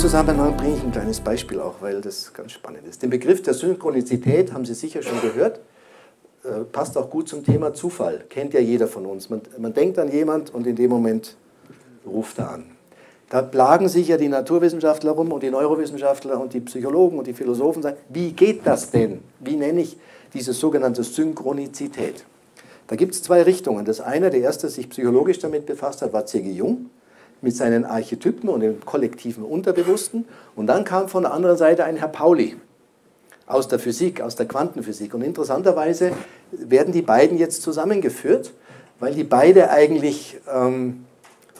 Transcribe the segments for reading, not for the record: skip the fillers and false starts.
Zusammenhang bringe ich ein kleines Beispiel auch, weil das ganz spannend ist. Den Begriff der Synchronizität haben Sie sicher schon gehört. Passt auch gut zum Thema Zufall. Kennt ja jeder von uns. Man denkt an jemand und in dem Moment ruft er an. Da plagen sich ja die Naturwissenschaftler rum und die Neurowissenschaftler und die Psychologen und die Philosophen sagen, wie geht das denn? Wie nenne ich diese sogenannte Synchronizität? Da gibt es zwei Richtungen. Das eine, der erste, der sich psychologisch damit befasst hat, war C.G. Jung mit seinen Archetypen und dem kollektiven Unterbewussten. Und dann kam von der anderen Seite ein Herr Pauli aus der Physik, aus der Quantenphysik. Und interessanterweise werden die beiden jetzt zusammengeführt, weil die beide eigentlich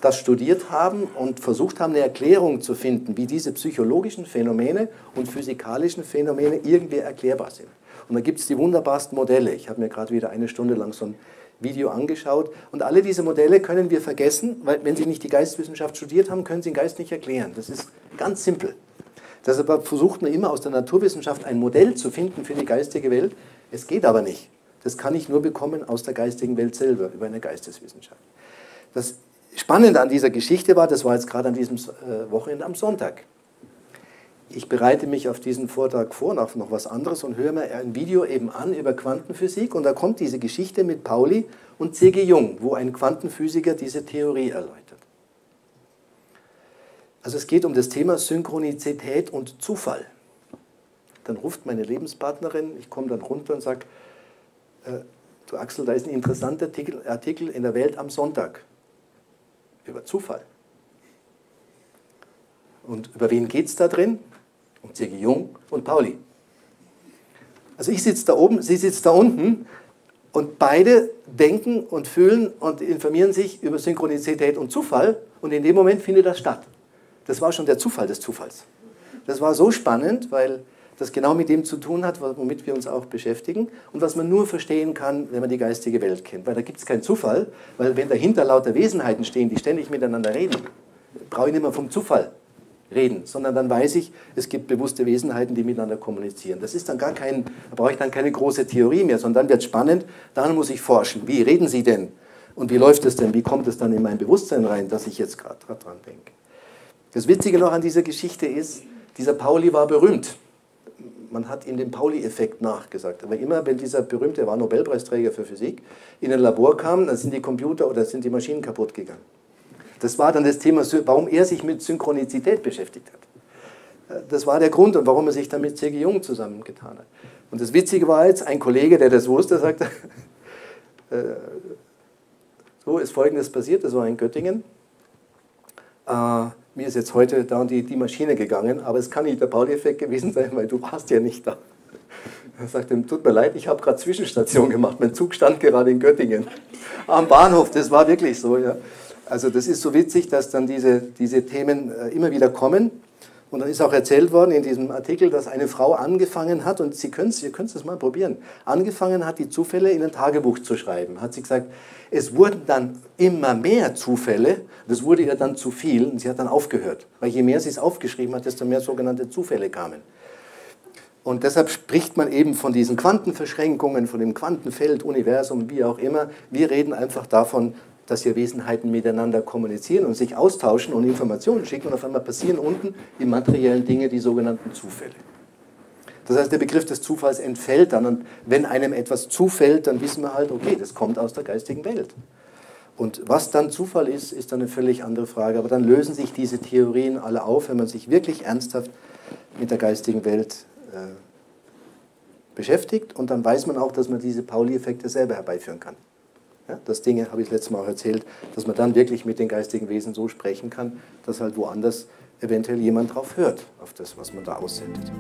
das studiert haben und versucht haben, eine Erklärung zu finden, wie diese psychologischen Phänomene und physikalischen Phänomene irgendwie erklärbar sind. Und da gibt es die wunderbarsten Modelle. Ich habe mir gerade wieder eine Stunde lang so ein Video angeschaut. Und alle diese Modelle können wir vergessen, weil wenn Sie nicht die Geistwissenschaft studiert haben, können Sie den Geist nicht erklären. Das ist ganz simpel. Deshalb versucht man immer aus der Naturwissenschaft ein Modell zu finden für die geistige Welt. Es geht aber nicht. Das kann ich nur bekommen aus der geistigen Welt selber, über eine Geisteswissenschaft. Das Spannende an dieser Geschichte war, das war jetzt gerade an diesem Wochenende am Sonntag. Ich bereite mich auf diesen Vortrag vor und auf noch was anderes und höre mir ein Video eben an über Quantenphysik. Und da kommt diese Geschichte mit Pauli und C.G. Jung, wo ein Quantenphysiker diese Theorie erläutert. Also es geht um das Thema Synchronizität und Zufall. Dann ruft meine Lebenspartnerin, ich komme dann runter und sage, du Axel, da ist ein interessanter Artikel in der Welt am Sonntag über Zufall. Und über wen geht es da drin? Um C.G. Jung und Pauli. Also ich sitze da oben, sie sitzt da unten und beide denken und fühlen und informieren sich über Synchronizität und Zufall und in dem Moment findet das statt. Das war schon der Zufall des Zufalls. Das war so spannend, weil das genau mit dem zu tun hat, womit wir uns auch beschäftigen und was man nur verstehen kann, wenn man die geistige Welt kennt. Weil da gibt es keinen Zufall, weil wenn dahinter lauter Wesenheiten stehen, die ständig miteinander reden, brauche ich nicht mehr vom Zufall reden, sondern dann weiß ich, es gibt bewusste Wesenheiten, die miteinander kommunizieren. Das ist dann gar kein, da brauche ich dann keine große Theorie mehr, sondern dann wird es spannend, dann muss ich forschen. Wie reden Sie denn? Und wie läuft es denn? Wie kommt es dann in mein Bewusstsein rein, dass ich jetzt gerade dran denke? Das Witzige noch an dieser Geschichte ist, dieser Pauli war berühmt. Man hat ihm den Pauli-Effekt nachgesagt. Aber immer, wenn dieser berühmte, er war Nobelpreisträger für Physik, in ein Labor kam, dann sind die Computer oder sind die Maschinen kaputt gegangen. Das war dann das Thema, warum er sich mit Synchronizität beschäftigt hat. Das war der Grund und warum er sich dann mit C.G. Jung zusammengetan hat. Und das Witzige war jetzt, ein Kollege, der das wusste, sagte, so ist Folgendes passiert, das war in Göttingen. Mir ist jetzt heute da und die Maschine gegangen, aber es kann nicht der Pauli-Effekt gewesen sein, weil du warst ja nicht da. Er sagte, tut mir leid, ich habe gerade Zwischenstation gemacht, mein Zug stand gerade in Göttingen am Bahnhof, das war wirklich so, ja. Also das ist so witzig, dass dann diese Themen immer wieder kommen. Und dann ist auch erzählt worden in diesem Artikel, dass eine Frau angefangen hat, und ihr könnt es mal probieren, angefangen hat, die Zufälle in ein Tagebuch zu schreiben. Hat sie gesagt, es wurden dann immer mehr Zufälle, das wurde ihr dann zu viel und sie hat dann aufgehört. Weil je mehr sie es aufgeschrieben hat, desto mehr sogenannte Zufälle kamen. Und deshalb spricht man eben von diesen Quantenverschränkungen, von dem Quantenfeld, Universum, wie auch immer. Wir reden einfach davon, dass hier Wesenheiten miteinander kommunizieren und sich austauschen und Informationen schicken und auf einmal passieren unten im materiellen Dinge die sogenannten Zufälle. Das heißt, der Begriff des Zufalls entfällt dann und wenn einem etwas zufällt, dann wissen wir halt, okay, das kommt aus der geistigen Welt. Und was dann Zufall ist, ist dann eine völlig andere Frage, aber dann lösen sich diese Theorien alle auf, wenn man sich wirklich ernsthaft mit der geistigen Welt beschäftigt und dann weiß man auch, dass man diese Pauli-Effekte selber herbeiführen kann. Das Ding habe ich letztes Mal auch erzählt, dass man dann wirklich mit den geistigen Wesen so sprechen kann, dass halt woanders eventuell jemand drauf hört, auf das, was man da aussendet.